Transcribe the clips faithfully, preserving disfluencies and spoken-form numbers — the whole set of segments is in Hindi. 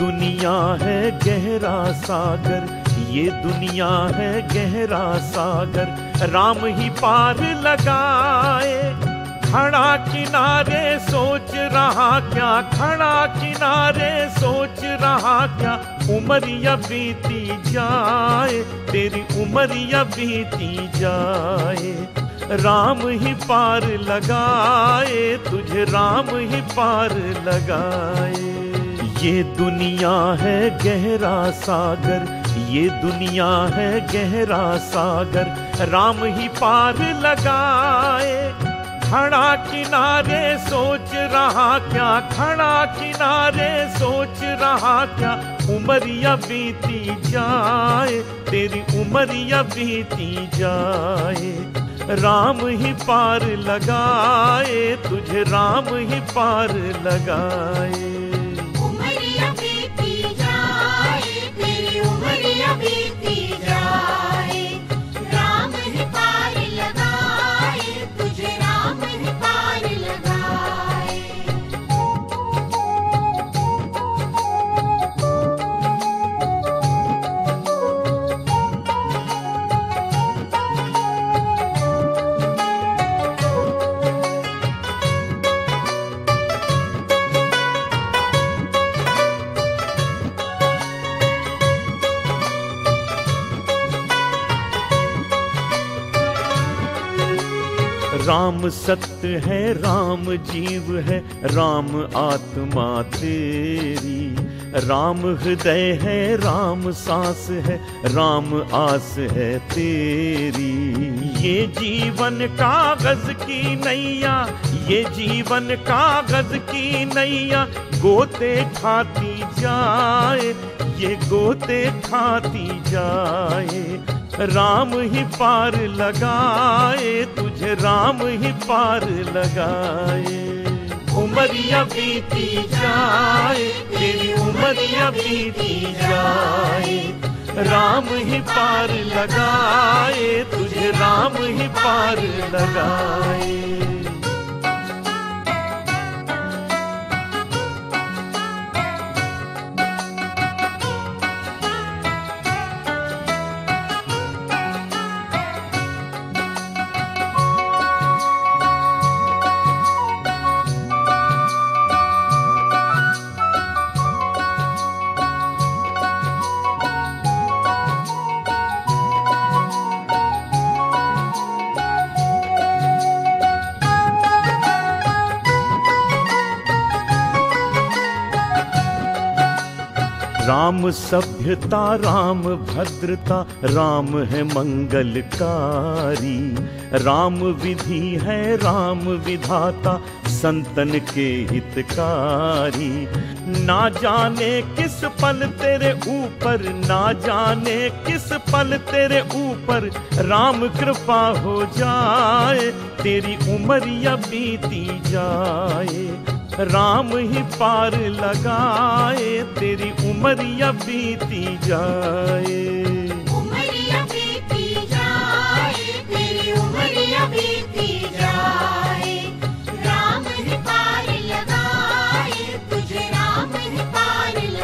दुनिया है गहरा सागर, ये दुनिया है गहरा सागर। राम ही पार लगाए, खड़ा किनारे सोच रहा क्या, खड़ा किनारे सोच रहा क्या। उम्र या बीती जाए, तेरी उम्र या बीती जाए, राम ही पार लगाए, तुझे राम ही पार लगाए। ये दुनिया है गहरा सागर, ये दुनिया है गहरा सागर। राम ही पार लगाए, खड़ा किनारे सोच रहा क्या, खड़ा किनारे सोच रहा क्या। उम्र या बीती जाए, तेरी उम्र या बीती जाए, राम ही पार लगाए, तुझे राम ही पार लगाए। उमरिया बीती जाए, तेरी उमरिया बीती जाए, राम ही पार लगाए, तुझे राम ही पार राम सत्य है, राम जीव है, राम आत्मा तेरी, राम हृदय है, राम सांस है, राम आस है तेरी। ये जीवन कागज की नैया, ये जीवन कागज की नैया, गोते खाती जाए, ये गोते खाती जाए, राम ही पार लगाए, तुझे राम ही पार लगाए। उमरिया बीती जाए, तेरी उमरिया बीती जाए, राम ही पार लगाए, तुझे राम ही पार लगाए। राम सभ्यता, राम भद्रता, राम है मंगलकारी, राम विधि है, राम विधाता, संतन के हितकारी। ना जाने किस पल तेरे ऊपर, ना जाने किस पल तेरे ऊपर, राम कृपा हो जाए, तेरी उम्र या बीती जाए, राम ही पार लगाए, तेरी उम्र या बीती जाए। उमरिया बीती जाए, तेरी उम्र या बीती जाए, राम ही पार लगाए, तुझे राम ही पार लगाए।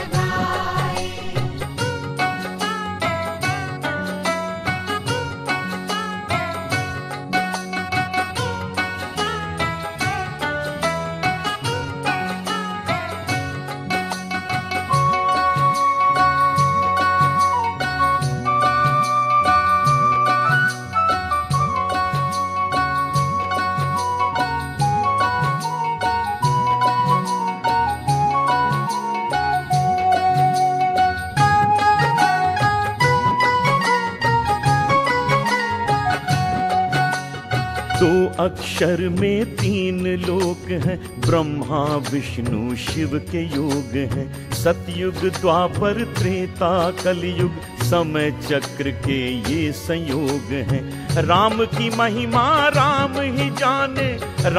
अक्षर में तीन लोक हैं, ब्रह्मा विष्णु शिव के योग हैं। सतयुग, द्वापर, त्रेता, कलयुग, समय चक्र के ये संयोग हैं। राम की महिमा राम ही जाने,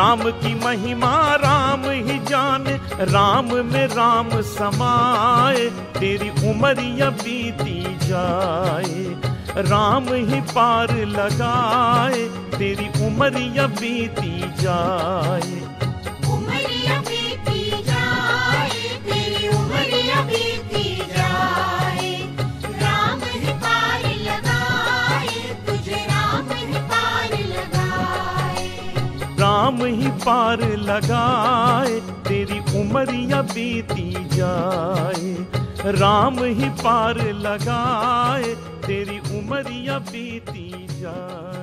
राम की महिमा राम ही जाने, राम में राम समाए, तेरी उम्र या बीती जाए, राम ही पार लगाए, तेरी उम्र या बीती जाए। उम्र या बीती जाए, तेरी उम्र या बीती शाम ही पार लगाए, तेरी उमरिया बीती जाए। राम ही पार लगाए, तेरी उमरिया बीती जाए।